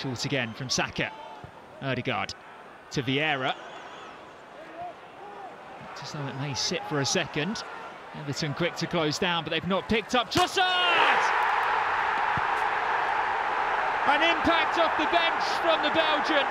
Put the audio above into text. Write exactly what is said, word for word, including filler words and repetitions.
Short again from Saka. Odegaard to Vieira. Just though it may sit for a second. Everton quick to close down, but they've not picked up Trossard! An impact off the bench from the Belgian.